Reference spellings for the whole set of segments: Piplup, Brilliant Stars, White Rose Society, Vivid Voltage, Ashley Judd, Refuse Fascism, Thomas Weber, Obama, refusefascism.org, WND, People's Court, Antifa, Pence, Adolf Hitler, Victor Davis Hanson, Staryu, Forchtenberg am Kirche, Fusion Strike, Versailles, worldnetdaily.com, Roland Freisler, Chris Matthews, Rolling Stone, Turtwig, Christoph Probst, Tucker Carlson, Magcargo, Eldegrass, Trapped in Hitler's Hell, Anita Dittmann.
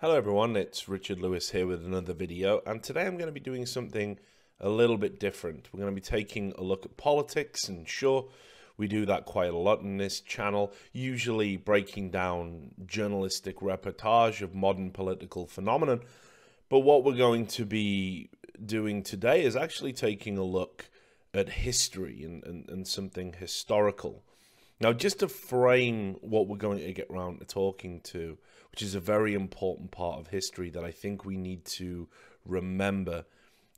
Hello everyone, it's Richard Lewis here with another video, and today I'm going to be doing something a little bit different. We're going to be taking a look at politics, and sure, we do that quite a lot in this channel, usually breaking down journalistic reportage of modern political phenomenon. But what we're going to be doing today is actually taking a look at history and something historical. Now, just to frame what we're going to get around to talking to, which is a very important part of history that I think we need to remember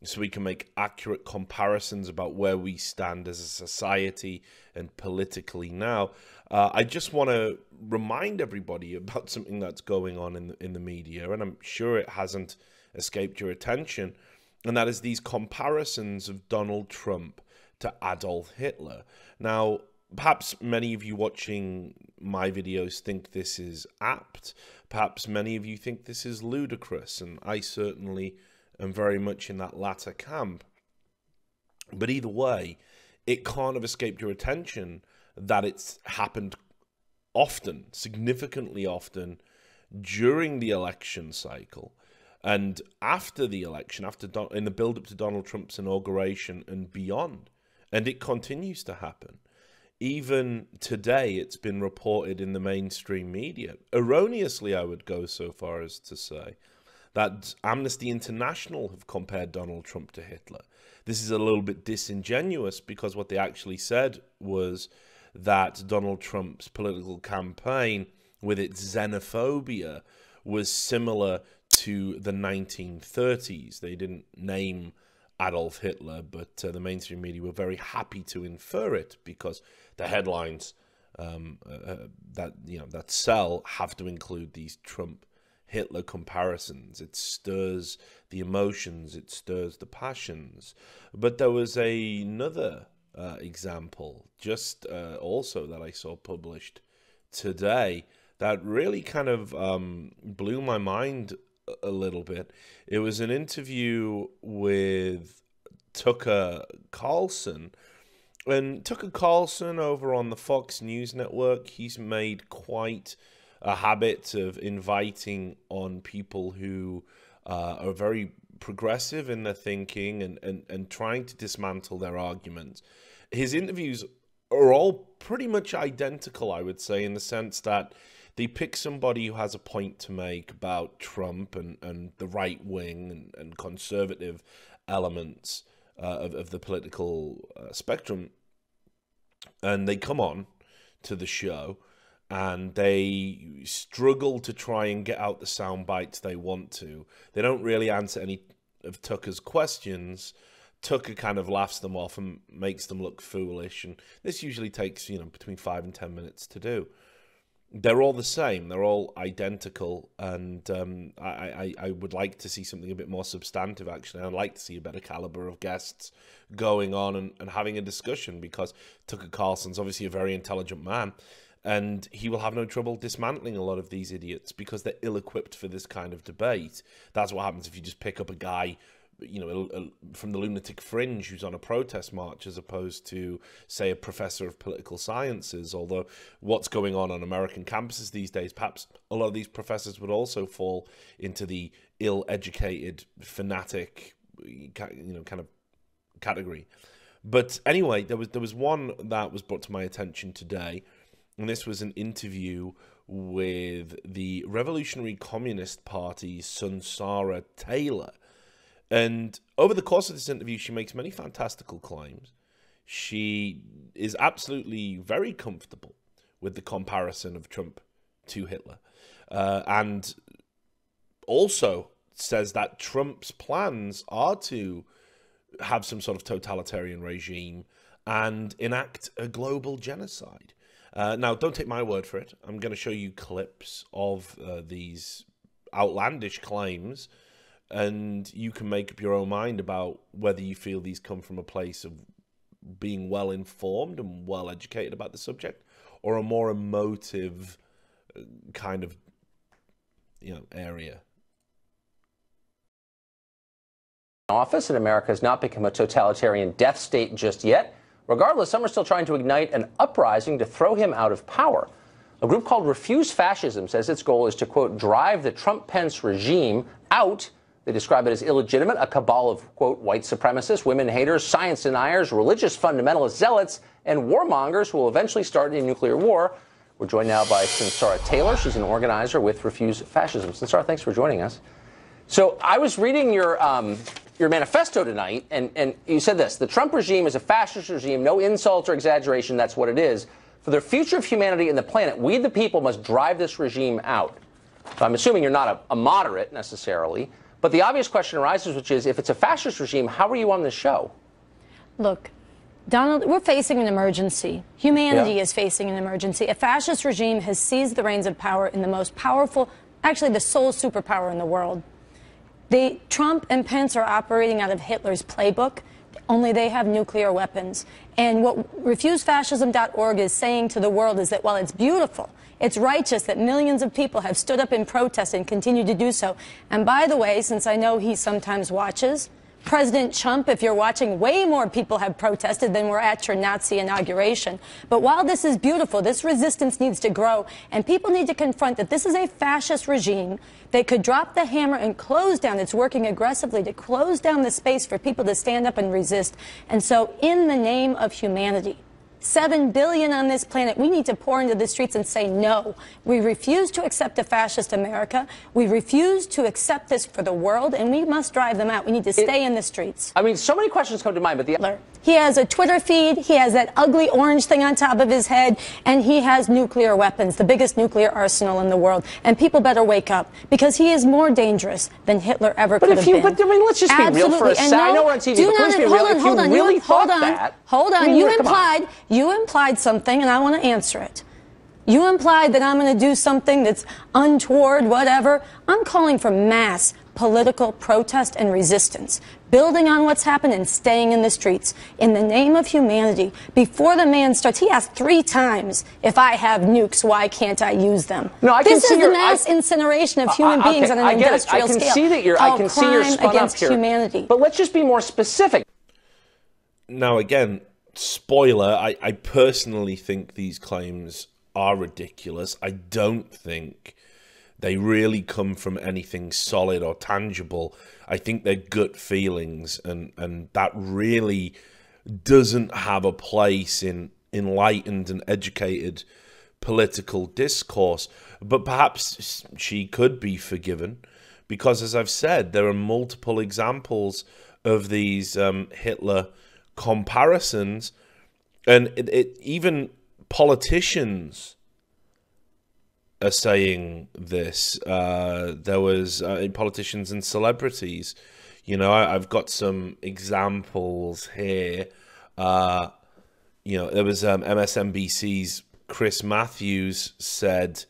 so we can make accurate comparisons about where we stand as a society and politically now, I just want to remind everybody about something that's going on in the media, and I'm sure it hasn't escaped your attention, and that is these comparisons of Donald Trump to Adolf Hitler. Now, perhaps many of you watching my videos think this is apt. Perhaps many of you think this is ludicrous, and I certainly am very much in that latter camp. But either way, it can't have escaped your attention that it's happened often, significantly often, during the election cycle and after the election, in the build-up to Donald Trump's inauguration and beyond. And it continues to happen. Even today, it's been reported in the mainstream media, erroneously I would go so far as to say, that Amnesty International have compared Donald Trump to Hitler. This is a little bit disingenuous because what they actually said was that Donald Trump's political campaign with its xenophobia was similar to the 1930s. They didn't name Adolf Hitler, but the mainstream media were very happy to infer it because the headlines that sell have to include these Trump-Hitler comparisons. It stirs the emotions, it stirs the passions. But there was another example just also that I saw published today that really kind of blew my mind a little bit. It was an interview with Tucker Carlson. And Tucker Carlson over on the Fox News Network, he's made quite a habit of inviting on people who are very progressive in their thinking and trying to dismantle their arguments. His interviews are all pretty much identical, I would say, in the sense that they pick somebody who has a point to make about Trump and the right wing and conservative elements of the political spectrum. And they come on to the show and they struggle to try and get out the sound bites they want to. They don't really answer any of Tucker's questions. Tucker kind of laughs them off and makes them look foolish. And this usually takes, you know, between 5 and 10 minutes to do. They're all the same. They're all identical. And I would like to see something a bit more substantive, actually. I'd like to see a better caliber of guests going on and having a discussion, because Tucker Carlson's obviously a very intelligent man, and he will have no trouble dismantling a lot of these idiots because they're ill-equipped for this kind of debate. That's what happens if you just pick up a guy, you know, from the lunatic fringe who's on a protest march, as opposed to, say, a professor of political sciences. Although what's going on American campuses these days, perhaps a lot of these professors would also fall into the ill-educated, fanatic, you know, kind of category. But anyway, there was one that was brought to my attention today, and this was an interview with the Revolutionary Communist Party's Sunsara Taylor. And over the course of this interview, she makes many fantastical claims. She is absolutely very comfortable with the comparison of Trump to Hitler, and also says that Trump's plans are to have some sort of totalitarian regime and enact a global genocide. Now, don't take my word for it. I'm going to show you clips of these outlandish claims, and you can make up your own mind about whether you feel these come from a place of being well-informed and well-educated about the subject, or a more emotive kind of, you know, area. Office in America has not become a totalitarian death state just yet. Regardless, some are still trying to ignite an uprising to throw him out of power. A group called Refuse Fascism says its goal is to, quote, drive the Trump-Pence regime out. They describe it as illegitimate, a cabal of, quote, white supremacists, women haters, science deniers, religious fundamentalist zealots, and warmongers who will eventually start a nuclear war. We're joined now by Sunsara Taylor. She's an organizer with Refuse Fascism. Sunsara, thanks for joining us. So I was reading your manifesto tonight, and you said this: the Trump regime is a fascist regime, no insults or exaggeration, that's what it is. For the future of humanity and the planet, we the people must drive this regime out. So I'm assuming you're not a moderate necessarily, but the obvious question arises, which is, if it's a fascist regime, how are you on this show? Look, Donald, we're facing an emergency. Humanity is facing an emergency. A fascist regime has seized the reins of power in the most powerful, actually the sole superpower in the world. Trump and Pence are operating out of Hitler's playbook, only they have nuclear weapons. And what refusefascism.org is saying to the world is that while it's beautiful, it's righteous that millions of people have stood up in protest and continue to do so. And by the way, since I know he sometimes watches, President Trump, if you're watching, way more people have protested than were at your Nazi inauguration. But while this is beautiful, this resistance needs to grow, and people need to confront that this is a fascist regime. They could drop the hammer and close down. It's working aggressively to close down the space for people to stand up and resist. And so, in the name of humanity, 7 billion on this planet, we need to pour into the streets and say no. We refuse to accept a fascist America. We refuse to accept this for the world, and we must drive them out. We need to stay in the streets. I mean, so many questions come to mind, but he has a Twitter feed, he has that ugly orange thing on top of his head, and he has nuclear weapons, the biggest nuclear arsenal in the world. And people better wake up, because he is more dangerous than Hitler ever could have been. But I mean, let's just be real for a second. I know we're on TV, but please be real. Hold on. You implied something, and I want to answer it. You implied that I'm going to do something that's untoward, whatever. I'm calling for mass political protest and resistance, building on what's happened and staying in the streets in the name of humanity. Before the man starts, he asked 3 times, if I have nukes, why can't I use them? No, I this can is the mass incineration of human beings on an industrial scale. I can see you're spun up here. Humanity. But let's just be more specific. Now, again, spoiler, I personally think these claims are ridiculous. I don't think they really come from anything solid or tangible. I think they're gut feelings, and that really doesn't have a place in enlightened and educated political discourse. But perhaps she could be forgiven, because, as I've said, there are multiple examples of these Hitler comparisons, and even politicians are saying this. There was politicians and celebrities. You know, I've got some examples here. You know, there was MSNBC's Chris Matthews said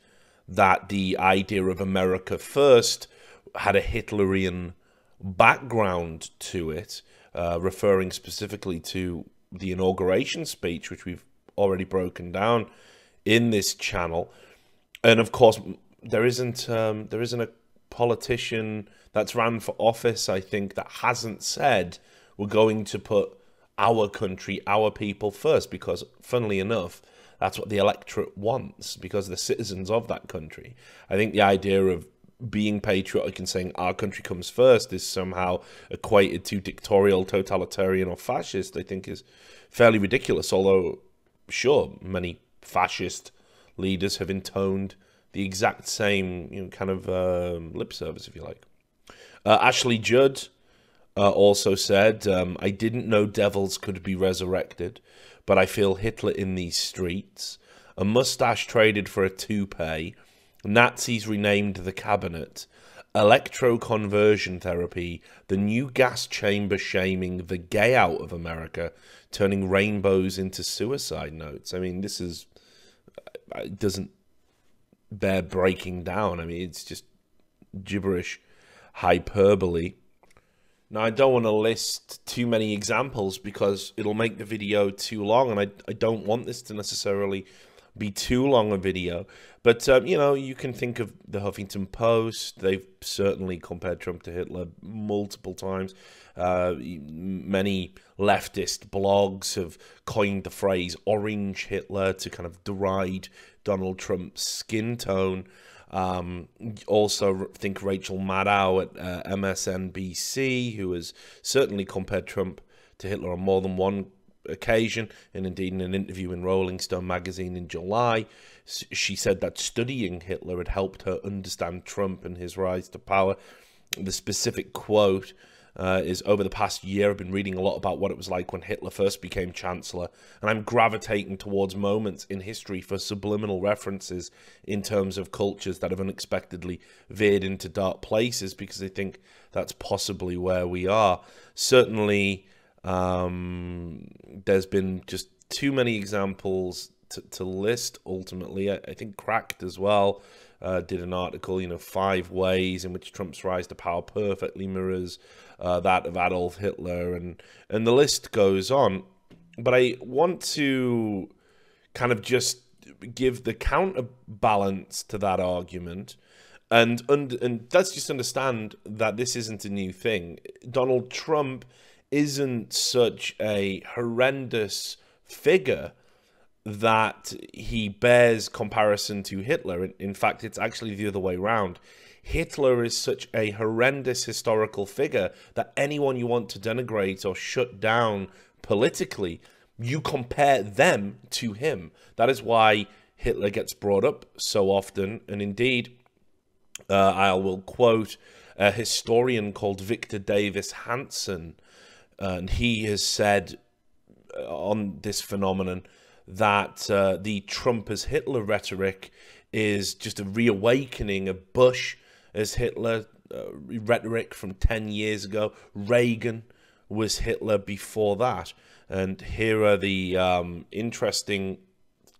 that the idea of America First had a Hitlerian background to it, referring specifically to the inauguration speech, which we've already broken down in this channel. And of course, there isn't a politician that's ran for office, I think, that hasn't said we're going to put our country, our people first, because, funnily enough, that's what the electorate wants, because the citizens of that country. I think the idea of being patriotic and saying our country comes first is somehow equated to dictatorial, totalitarian, or fascist, I think is fairly ridiculous. Although, sure, many fascist leaders have intoned the exact same, you know, kind of lip service, if you like. Ashley Judd also said, I didn't know devils could be resurrected, but I feel Hitler in these streets. A mustache traded for a toupee. Nazis renamed the cabinet, electroconversion therapy, the new gas chamber shaming the gay out of America, turning rainbows into suicide notes. I mean, this is, it doesn't bear breaking down. I mean, it's just gibberish hyperbole. Now, I don't want to list too many examples because it'll make the video too long, and I don't want this to necessarily be too long a video, but you know, you can think of the Huffington Post. They've certainly compared Trump to Hitler multiple times. Many leftist blogs have coined the phrase "Orange Hitler" to kind of deride Donald Trump's skin tone. Also think Rachel Maddow at MSNBC, who has certainly compared Trump to Hitler on more than one occasion, and indeed in an interview in Rolling Stone magazine in July, she said that studying Hitler had helped her understand Trump and his rise to power. The specific quote is, "Over the past year, I've been reading a lot about what it was like when Hitler first became chancellor, and I'm gravitating towards moments in history for subliminal references in terms of cultures that have unexpectedly veered into dark places, because I think that's possibly where we are." Certainly, there's been just too many examples to list, ultimately. I think Cracked as well did an article, you know, 5 ways in which Trump's rise to power perfectly mirrors that of Adolf Hitler, and the list goes on. But I want to kind of just give the counterbalance to that argument, and let's just understand that this isn't a new thing. Donald Trump isn't such a horrendous figure that he bears comparison to Hitler. In fact, it's actually the other way around. Hitler is such a horrendous historical figure that anyone you want to denigrate or shut down politically, you compare them to him. That is why Hitler gets brought up so often. And indeed, I will quote a historian called Victor Davis Hanson, and he has said on this phenomenon that the Trump as Hitler rhetoric is just a reawakening of Bush as Hitler rhetoric from 10 years ago. Reagan was Hitler before that. And here are the interesting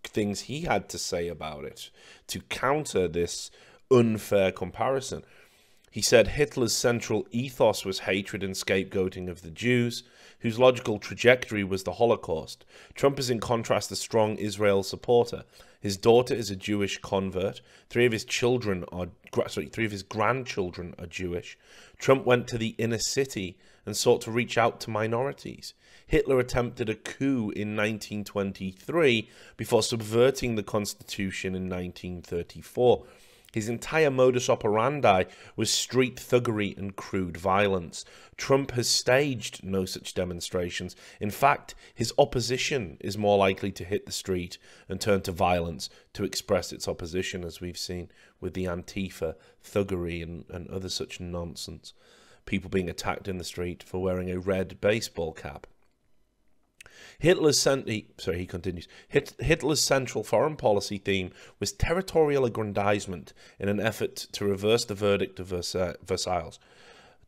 things he had to say about it to counter this unfair comparison. He said Hitler's central ethos was hatred and scapegoating of the Jews, whose logical trajectory was the Holocaust. Trump is in contrast a strong Israel supporter. His daughter is a Jewish convert. 3 of his children are, sorry, 3 of his grandchildren are Jewish. Trump went to the inner city and sought to reach out to minorities. Hitler attempted a coup in 1923 before subverting the Constitution in 1934. His entire modus operandi was street thuggery and crude violence. Trump has staged no such demonstrations. In fact, his opposition is more likely to hit the street and turn to violence to express its opposition, as we've seen with the Antifa thuggery and other such nonsense. People being attacked in the street for wearing a red baseball cap. Hitler's central foreign policy theme was territorial aggrandizement in an effort to reverse the verdict of Versailles.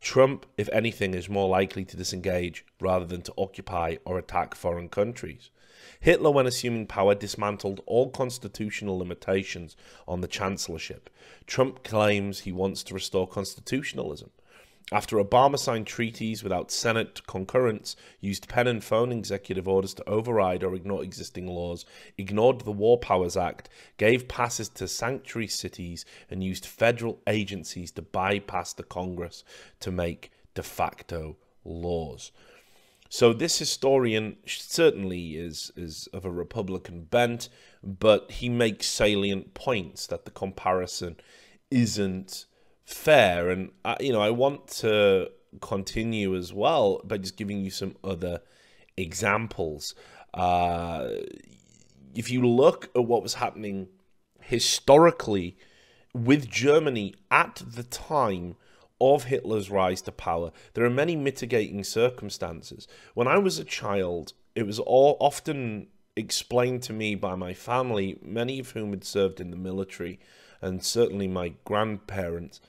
Trump, if anything, is more likely to disengage rather than to occupy or attack foreign countries. Hitler, when assuming power, dismantled all constitutional limitations on the chancellorship. Trump claims he wants to restore constitutionalism. After Obama signed treaties without Senate concurrence, used pen and phone executive orders to override or ignore existing laws, ignored the War Powers Act, gave passes to sanctuary cities, and used federal agencies to bypass the Congress to make de facto laws. So this historian certainly is of a Republican bent, but he makes salient points that the comparison isn't fair. And you know, I want to continue as well by just giving you some other examples. If you look at what was happening historically with Germany at the time of Hitler's rise to power, there are many mitigating circumstances. When I was a child, it was often explained to me by my family, many of whom had served in the military, and certainly my grandparents,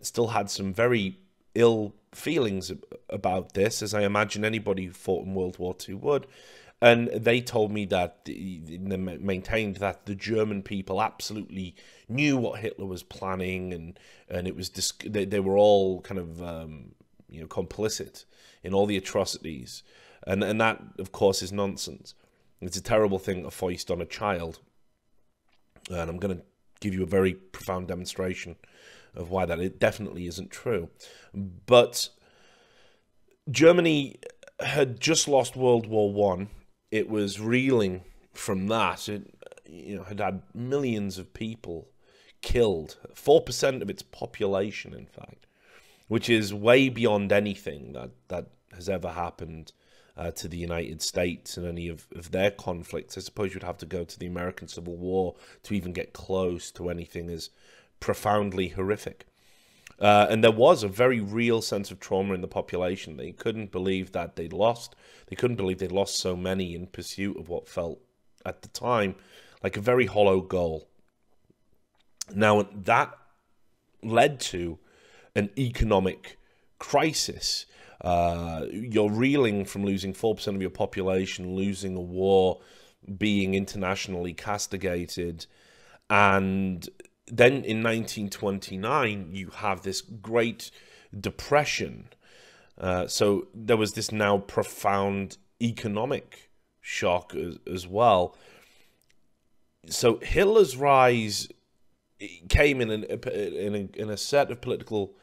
still had some very ill feelings about this, as I imagine anybody who fought in World War II would. And they told me that, they maintained that the German people absolutely knew what Hitler was planning, and it was they were all kind of you know, complicit in all the atrocities, and that of course is nonsense. It's a terrible thing to foist on a child, and I'm going to give you a very profound demonstration of why that it definitely isn't true. But Germany had just lost World War I. It was reeling from that. It, had had millions of people killed, 4% of its population, in fact, which is way beyond anything that has ever happened to the United States in any of their conflicts. I suppose you'd have to go to the American Civil War to even get close to anything as profoundly horrific. And there was a very real sense of trauma in the population. They couldn't believe that they'd lost. They couldn't believe they'd lost so many in pursuit of what felt, at the time, like a very hollow goal. Now, that led to an economic crisis. You're reeling from losing 4% of your population, losing a war, being internationally castigated, and then in 1929, you have this Great Depression. So there was this now profound economic shock as well. So Hitler's rise came in a set of political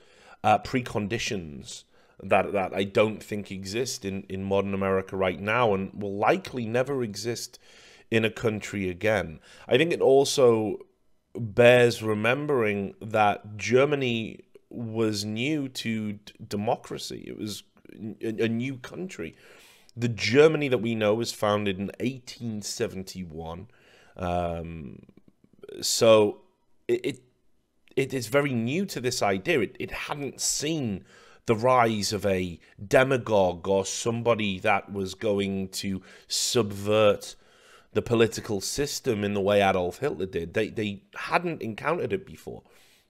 preconditions that I don't think exist in modern America right now, and will likely never exist in a country again. I think it also bears remembering that Germany was new to democracy. It was a new country. The Germany that we know was founded in 1871. So it is very new to this idea. It hadn't seen the rise of a demagogue or somebody that was going to subvert the political system in the way Adolf Hitler did. They hadn't encountered it before.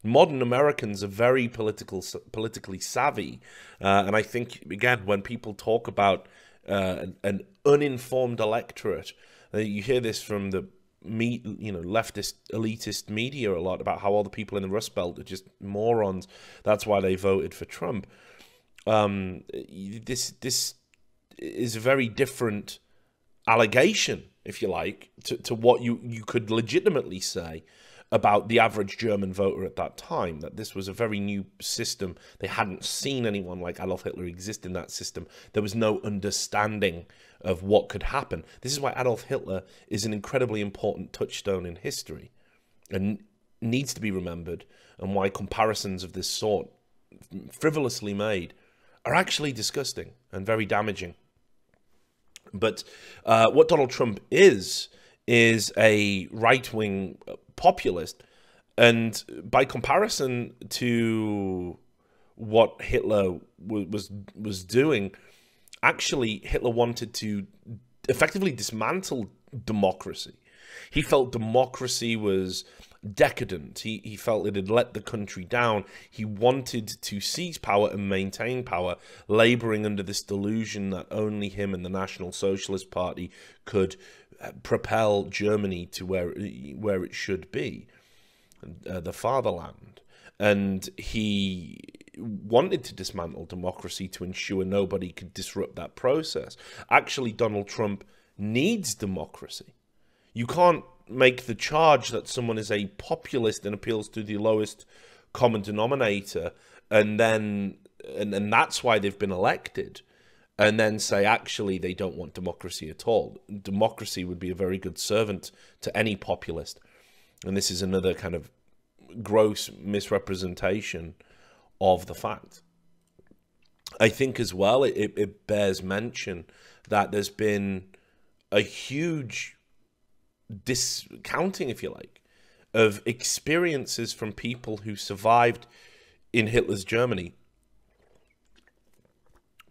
Modern Americans are very politically savvy. And I think, again, when people talk about an uninformed electorate, you hear this from the leftist, elitist media a lot about how all the people in the Rust Belt are just morons. That's why they voted for Trump. This is a very different allegation, if you like, to what you could legitimately say about the average German voter at that time, that this was a very new system. They hadn't seen anyone like Adolf Hitler exist in that system. There was no understanding of what could happen. This is why Adolf Hitler is an incredibly important touchstone in history and needs to be remembered, and why comparisons of this sort, frivolously made, are actually disgusting and very damaging. But what Donald Trump is a right-wing populist, and by comparison to what Hitler was doing, actually Hitler wanted to effectively dismantle democracy. He felt democracy was decadent. He felt it had let the country down. He wanted to seize power and maintain power, laboring under this delusion that only him and the National Socialist Party could propel Germany to where it should be, the fatherland. And he wanted to dismantle democracy to ensure nobody could disrupt that process. Actually, Donald Trump needs democracy. You can't make the charge that someone is a populist and appeals to the lowest common denominator, and that's why they've been elected, and then say, actually, they don't want democracy at all. Democracy would be a very good servant to any populist. And this is another kind of gross misrepresentation of the fact. I think as well, it bears mention that there's been a huge discounting, if you like, of experiences from people who survived in Hitler's Germany.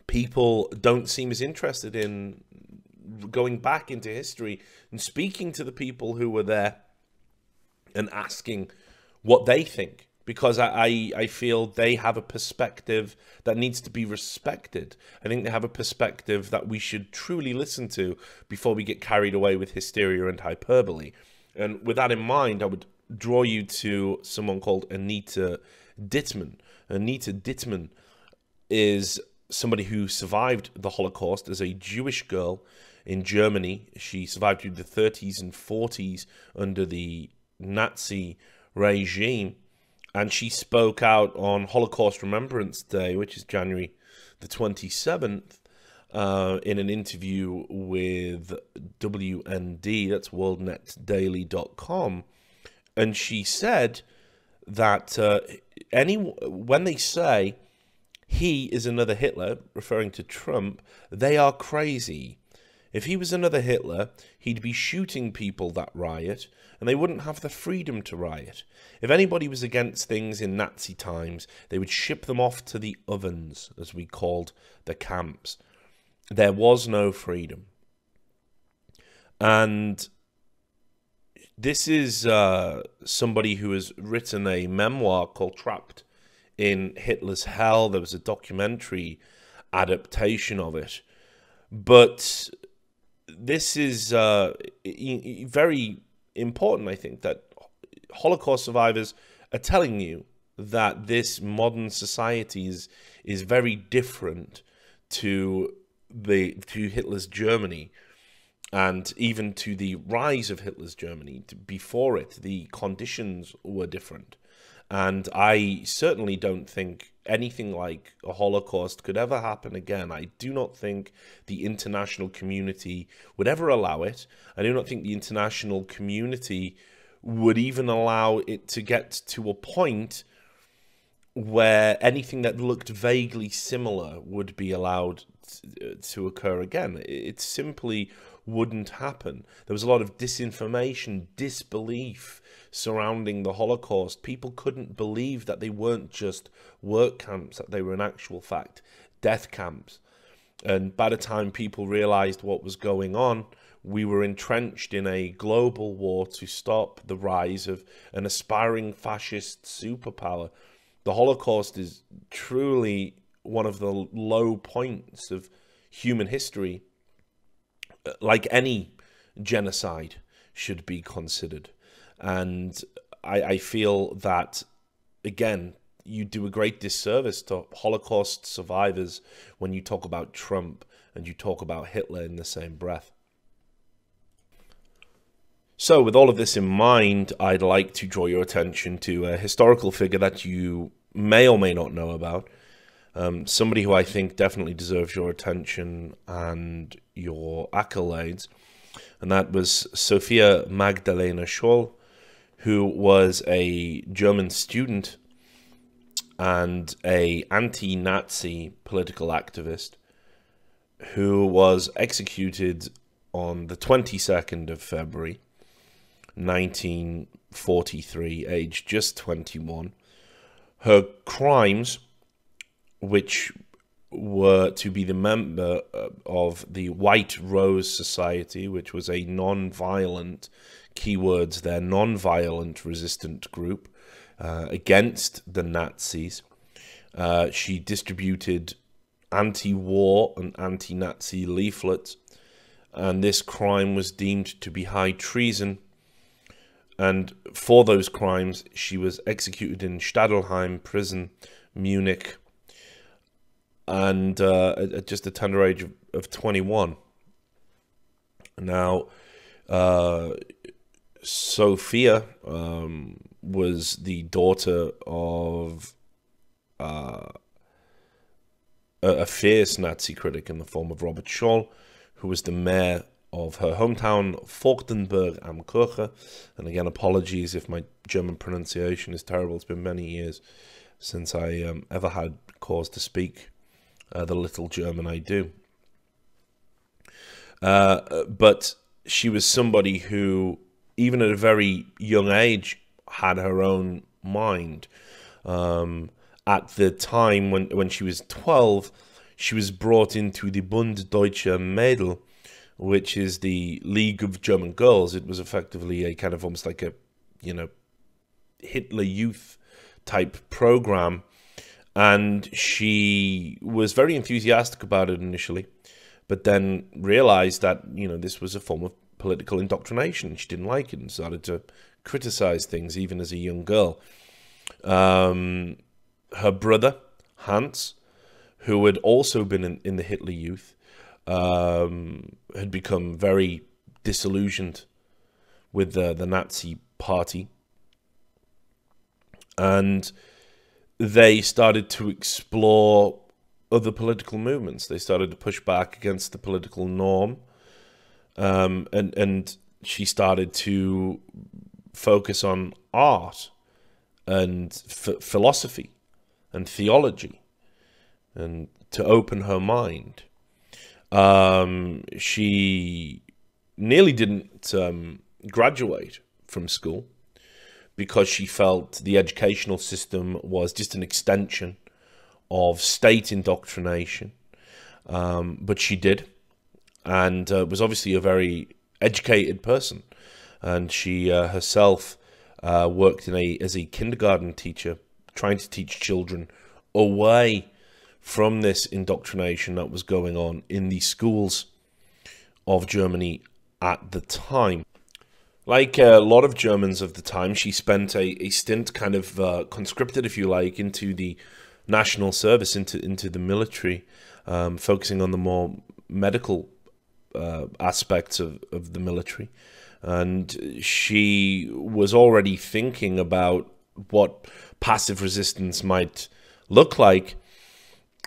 People don't seem as interested in going back into history and speaking to the people who were there and asking what they think, because I feel they have a perspective that needs to be respected. I think they have a perspective that we should truly listen to before we get carried away with hysteria and hyperbole. And with that in mind, I would draw you to someone called Anita Dittmann. Anita Dittmann is somebody who survived the Holocaust as a Jewish girl in Germany. She survived through the 30s and 40s under the Nazi regime, and she spoke out on Holocaust Remembrance Day, which is January the 27th, in an interview with WND, that's worldnetdaily.com, and she said that when they say he is another Hitler, referring to Trump, they are crazy. If he was another Hitler, he'd be shooting people that riot, and they wouldn't have the freedom to riot. If anybody was against things in Nazi times, they would ship them off to the ovens, as we called the camps. There was no freedom. And this is somebody who has written a memoir called Trapped in Hitler's Hell. There was a documentary adaptation of it. But this is very important, I think, that Holocaust survivors are telling you that this modern society is very different to Hitler's Germany, and even to the rise of Hitler's Germany. Before it, the conditions were different. And I certainly don't think anything like a Holocaust could ever happen again. I do not think the international community would ever allow it. I do not think the international community would even allow it to get to a point where anything that looked vaguely similar would be allowed to occur again. It simply wouldn't happen. There was a lot of disinformation, disbelief surrounding the Holocaust. People couldn't believe that they weren't just work camps, that they were in actual fact death camps. And by the time people realized what was going on, we were entrenched in a global war to stop the rise of an aspiring fascist superpower. The Holocaust is truly one of the low points of human history, like any genocide should be considered. And I feel that, again, you do a great disservice to Holocaust survivors when you talk about Trump and you talk about Hitler in the same breath. So with all of this in mind, I'd like to draw your attention to a historical figure that you may or may not know about. Somebody who I think definitely deserves your attention and your accolades. And that was Sophia Magdalena Scholl, who was a German student and an anti-Nazi political activist who was executed on the 22nd of February, 1943, aged just 21. Her crimes, which were to be the member of the White Rose Society, which was a non-violent, keywords there, non-violent resistant group against the Nazis. She distributed anti-war and anti-Nazi leaflets, and this crime was deemed to be high treason. And for those crimes, she was executed in Stadelheim Prison, Munich, and at just the tender age of 21. Now, Sophia was the daughter of a fierce Nazi critic in the form of Robert Scholl, who was the mayor of her hometown, Forchtenberg am Kirche. And again, apologies if my German pronunciation is terrible. It's been many years since I ever had cause to speak the little German I do. But she was somebody who, even at a very young age, had her own mind. At the time when she was 12, she was brought into the Bund Deutscher Mädel, which is the League of German Girls. It was effectively a kind of almost like a, you know, Hitler Youth type program. And she was very enthusiastic about it initially, but then realized that, you know, this was a form of political indoctrination. She didn't like it and started to criticize things, even as a young girl. Her brother, Hans, who had also been in the Hitler Youth, had become very disillusioned with the Nazi party. And they started to explore other political movements. They started to push back against the political norm, and she started to focus on art and philosophy and theology, and to open her mind. She nearly didn't graduate from school because she felt the educational system was just an extension of state indoctrination. But she did, and was obviously a very educated person. And she herself worked as a kindergarten teacher, trying to teach children away from this indoctrination that was going on in the schools of Germany at the time. Like a lot of Germans of the time, she spent a stint kind of conscripted, if you like, into the national service, into the military, focusing on the more medical aspects of the military. And she was already thinking about what passive resistance might look like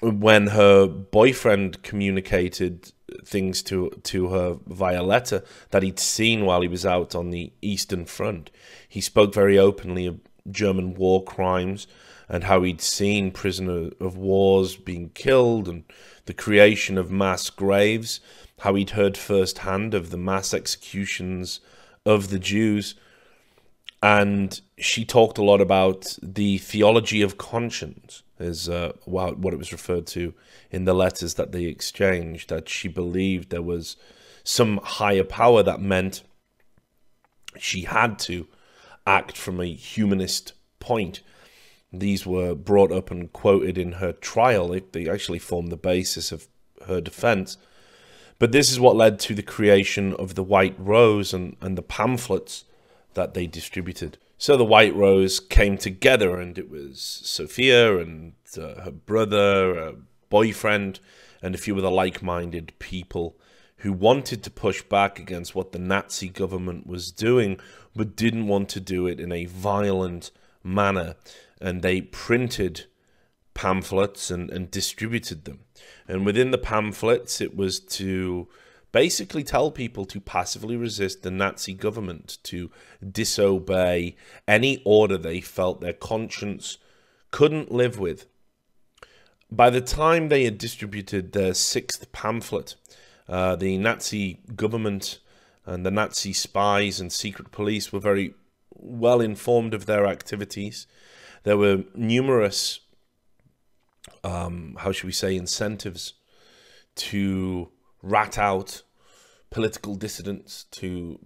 when her boyfriend communicated things to her via letter that he'd seen while he was out on the Eastern Front. He spoke very openly of German war crimes and how he'd seen prisoners of wars being killed and the creation of mass graves, how he'd heard firsthand of the mass executions of the Jews. And she talked a lot about the theology of conscience, is what it was referred to in the letters that they exchanged, that she believed there was some higher power that meant she had to act from a humanist point. These were brought up and quoted in her trial. They actually formed the basis of her defense. But this is what led to the creation of the White Rose and the pamphlets that they distributed. So the White Rose came together, and it was Sophia and her brother, her boyfriend, and a few other like-minded people who wanted to push back against what the Nazi government was doing, but didn't want to do it in a violent manner. And they printed pamphlets and distributed them. And within the pamphlets, it was to basically tell people to passively resist the Nazi government, to disobey any order they felt their conscience couldn't live with. By the time they had distributed their 6th pamphlet, the Nazi government and the Nazi spies and secret police were very well informed of their activities. There were numerous, how should we say, incentives to rat out political dissidents, to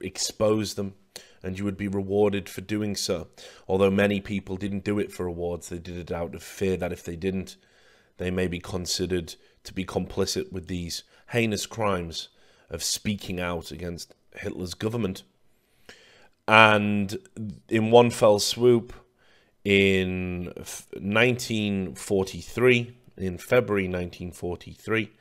expose them, and you would be rewarded for doing so. Although many people didn't do it for rewards, they did it out of fear that if they didn't, they may be considered to be complicit with these heinous crimes of speaking out against Hitler's government. And in one fell swoop, in 1943, in February 1943,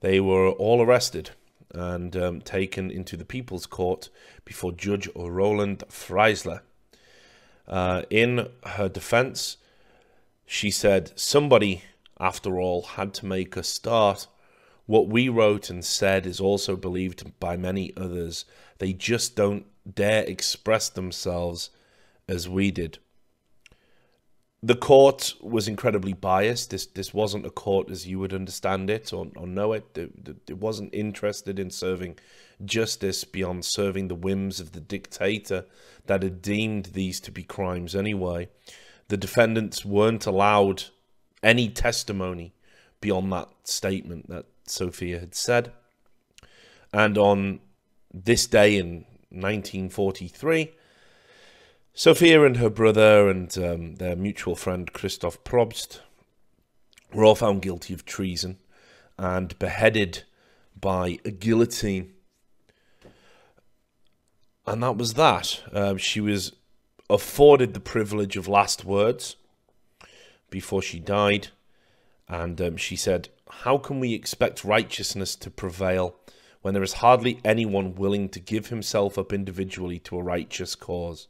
they were all arrested and taken into the People's Court before Judge Roland Freisler. In her defense, she said, "Somebody, after all, had to make a start. What we wrote and said is also believed by many others. They just don't dare express themselves as we did." The court was incredibly biased. This wasn't a court as you would understand it or know it. It wasn't interested in serving justice beyond serving the whims of the dictator that had deemed these to be crimes anyway. The defendants weren't allowed any testimony beyond that statement that Sophia had said. And on this day in 1943... Sophia and her brother and their mutual friend Christoph Probst were all found guilty of treason and beheaded by a guillotine. And that was that. She was afforded the privilege of last words before she died. And she said, "How can we expect righteousness to prevail when there is hardly anyone willing to give himself up individually to a righteous cause?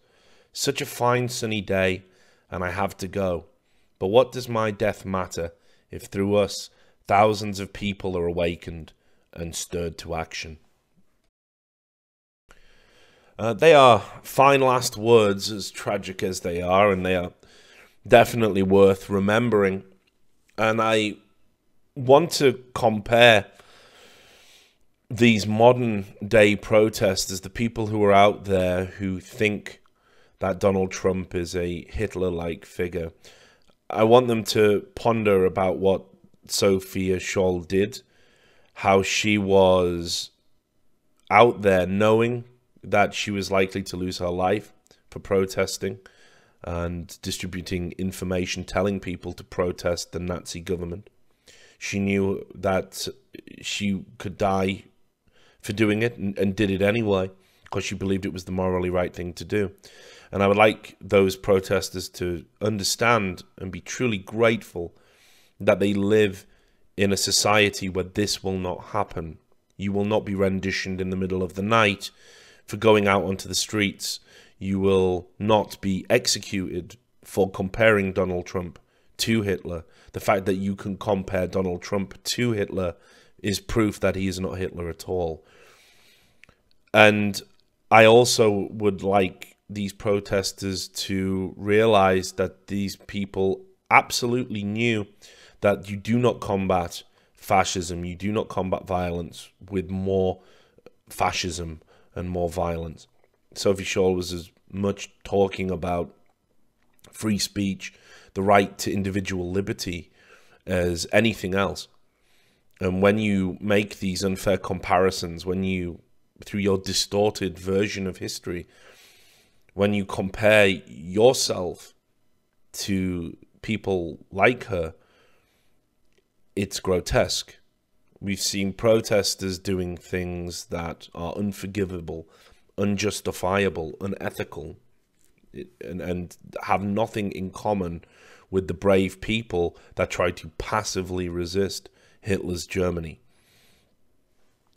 Such a fine sunny day, and I have to go. But what does my death matter if through us thousands of people are awakened and stirred to action. They are fine last words, as tragic as they are, and they are definitely worth remembering. And I want to compare these modern-day protesters, the people who are out there who think that Donald Trump is a Hitler-like figure. I want them to ponder about what Sophia Scholl did, how she was out there knowing that she was likely to lose her life for protesting and distributing information, telling people to protest the Nazi government. She knew that she could die for doing it and did it anyway because she believed it was the morally right thing to do. And I would like those protesters to understand and be truly grateful that they live in a society where this will not happen. You will not be renditioned in the middle of the night for going out onto the streets. You will not be executed for comparing Donald Trump to Hitler. The fact that you can compare Donald Trump to Hitler is proof that he is not Hitler at all. And I also would like these protesters to realize that these people absolutely knew that you do not combat fascism, you do not combat violence with more fascism and more violence. Sophia Scholl was as much talking about free speech, the right to individual liberty, as anything else. And when you make these unfair comparisons, when you, through your distorted version of history, when you compare yourself to people like her, it's grotesque. We've seen protesters doing things that are unforgivable, unjustifiable, unethical, and have nothing in common with the brave people that tried to passively resist Hitler's Germany.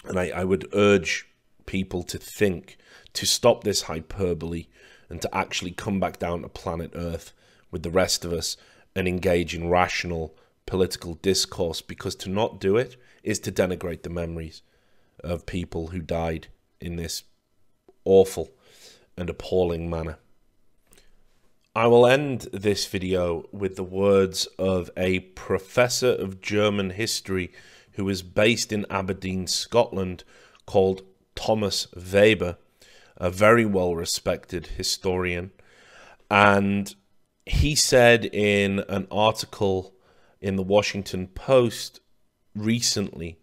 And I would urge people to think, to stop this hyperbole, and to actually come back down to planet Earth with the rest of us and engage in rational political discourse, because to not do it is to denigrate the memories of people who died in this awful and appalling manner. I will end this video with the words of a professor of German history who is based in Aberdeen, Scotland, called Thomas Weber, a very well-respected historian. And he said in an article in the Washington Post recently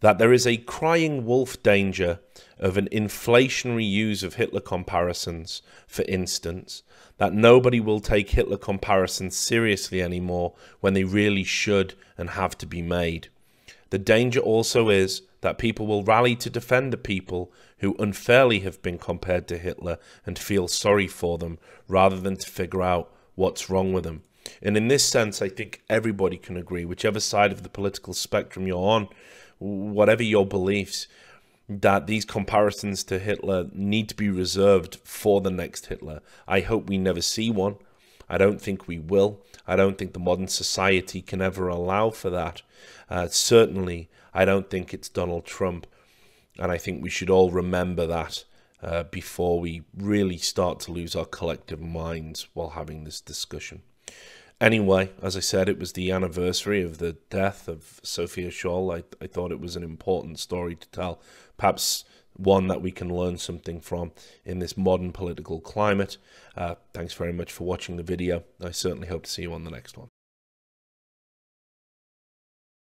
that there is a crying wolf danger of an inflationary use of Hitler comparisons, for instance, that nobody will take Hitler comparisons seriously anymore when they really should and have to be made. The danger also is that people will rally to defend the people who unfairly have been compared to Hitler and feel sorry for them rather than to figure out what's wrong with them. And in this sense, I think everybody can agree, whichever side of the political spectrum you're on, whatever your beliefs, that these comparisons to Hitler need to be reserved for the next Hitler. I hope we never see one. I don't think we will. I don't think the modern society can ever allow for that. Certainly, I don't think it's Donald Trump. And I think we should all remember that before we really start to lose our collective minds while having this discussion. Anyway, as I said, it was the anniversary of the death of Sophia Scholl. I thought it was an important story to tell, perhaps one that we can learn something from in this modern political climate. Thanks very much for watching the video. I certainly hope to see you on the next one.